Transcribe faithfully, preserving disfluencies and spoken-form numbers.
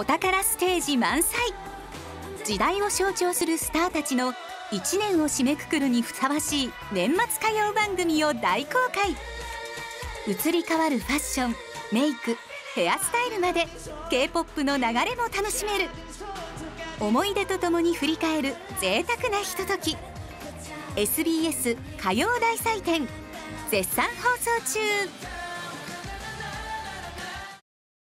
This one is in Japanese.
お宝ステージ満載。時代を象徴するスターたちのいちねんを締めくくるにふさわしい年末歌謡番組を大公開。移り変わるファッション、メイク、ヘアスタイルまで ケーポップ の流れも楽しめる。思い出とともに振り返る贅沢なひととき、 エスビーエス 歌謡大祭典絶賛放送中。